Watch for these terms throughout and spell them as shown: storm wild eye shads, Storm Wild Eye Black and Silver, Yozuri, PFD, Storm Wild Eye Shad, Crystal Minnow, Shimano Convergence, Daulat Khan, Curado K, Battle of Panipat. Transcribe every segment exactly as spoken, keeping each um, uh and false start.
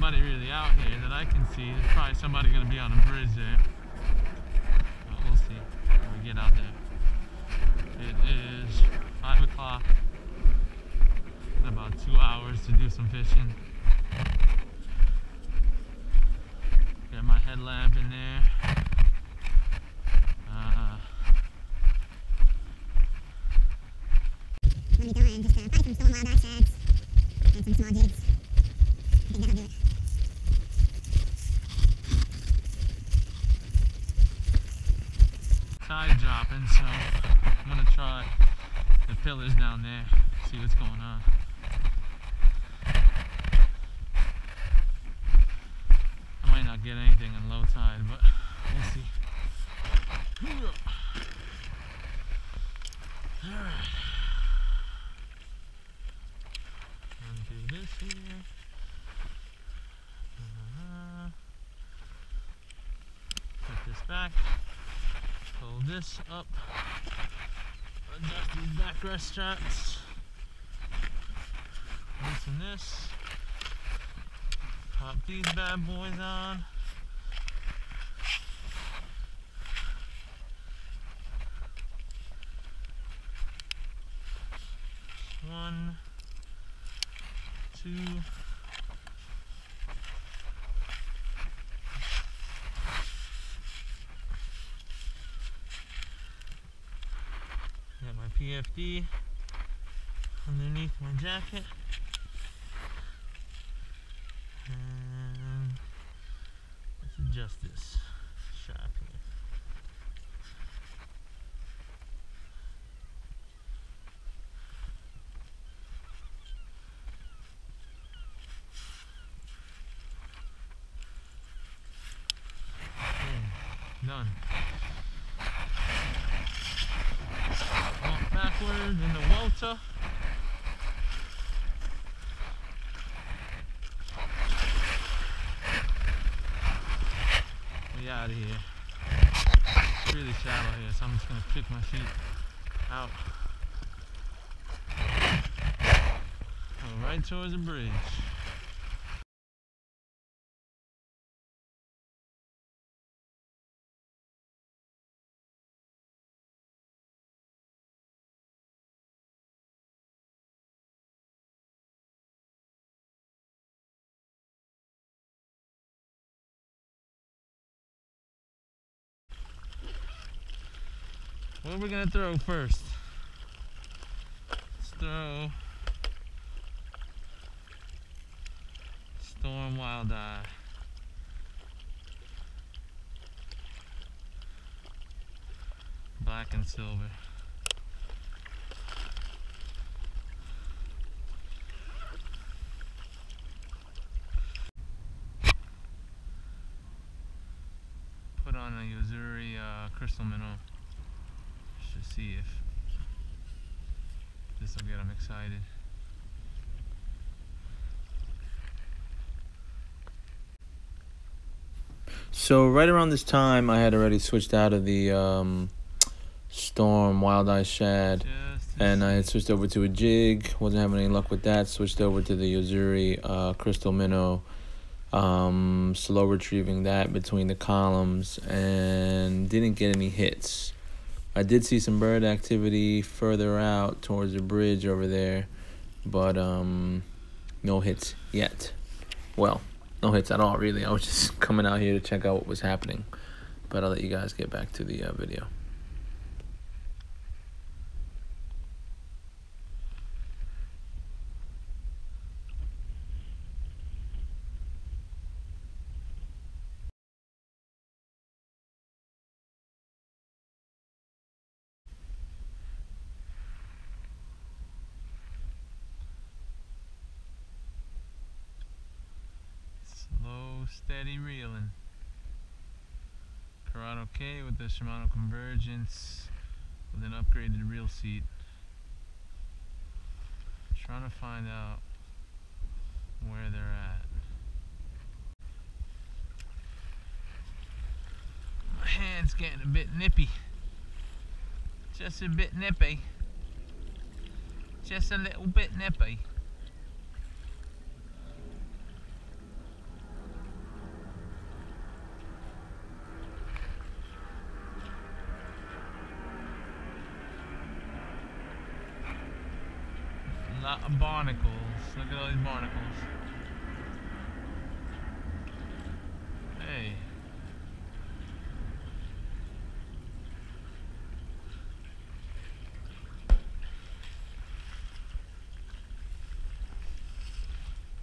somebody really out here that I can see. There's probably somebody going to be on a bridge there. But we'll see when we get out there. It is five o'clock. About two hours to do some fishing. Got my headlamp in there. Uh, I'm going to go and just uh, buy some Storm Wild Eye Shads and some small jigs. I think that'll do it. Tide dropping, so I'm going to try the pillars down there, see what's going on. I might not get anything in low tide, but we'll see. Alright. Undo this here. Put this back, pull this up, adjust these backrest straps, loosen this, pop these bad boys on, one, two, P F D underneath my jacket, and let's adjust this strap here. Okay, done. Backwards in the water. We out of here. It's really shallow here, so I'm just gonna kick my feet out. Go right towards the bridge. What are we gonna throw first? Let's throw Storm Wild Eye. Black and Silver. Put on a Yozuri uh, Crystal Minnow. See if this will get them excited. So right around this time, I had already switched out of the um, Storm Wild Eye Shad, and I had switched over to a jig. Wasn't having any luck with that. Switched over to the Yozuri uh, Crystal Minnow. Um, slow retrieving that between the columns, and didn't get any hits. I did see some bird activity further out towards the bridge over there, but um, no hits yet. Well, no hits at all, really. I was just coming out here to check out what was happening, but I'll let you guys get back to the uh, video. Steady reeling. Curado K with the Shimano Convergence with an upgraded reel seat. Trying to find out where they're at. My hand's getting a bit nippy. Just a bit nippy. Just a little bit nippy. Uh, barnacles. Look at all these barnacles. Hey.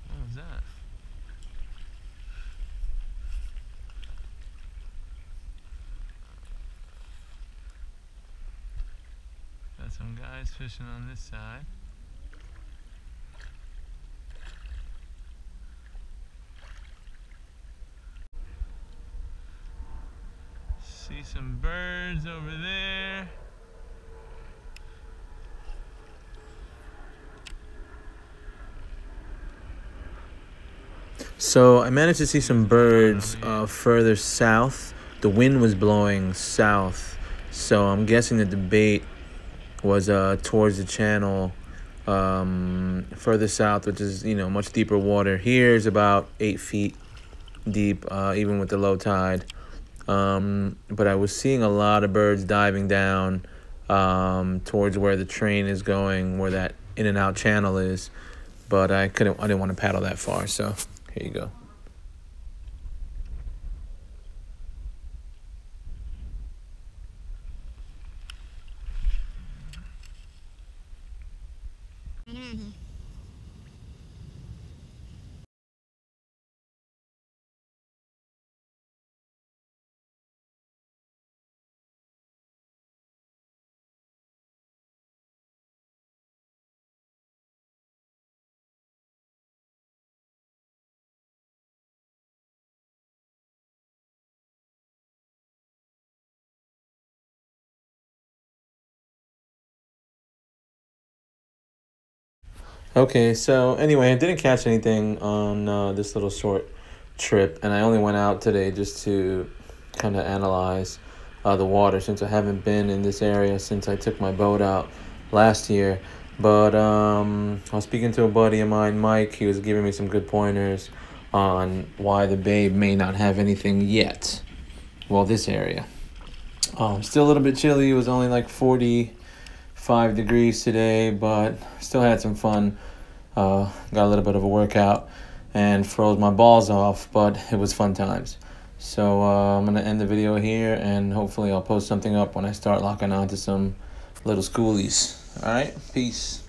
What was that? Got some guys fishing on this side. See some birds over there. So I managed to see some birds uh, further south. The wind was blowing south, so I'm guessing that the bait was uh, towards the channel um, further south, which is, you know, much deeper water. Here is about eight feet deep, uh, even with the low tide. Um, but I was seeing a lot of birds diving down um, towards where the train is going, where that in and out channel is. But I couldn't, I didn't want to paddle that far. So here you go. Okay, so anyway, I didn't catch anything on uh, this little short trip, and I only went out today just to kind of analyze uh, the water, since I haven't been in this area since I took my boat out last year. But um, I was speaking to a buddy of mine, Mike. He was giving me some good pointers on why the bay may not have anything yet. Well, this area. Um, still a little bit chilly. It was only like forty-five degrees today, but still had some fun. Uh, got a little bit of a workout and froze my balls off, but it was fun times. So uh, I'm gonna end the video here, and hopefully I'll post something up when I start locking on to some little schoolies. All right, peace.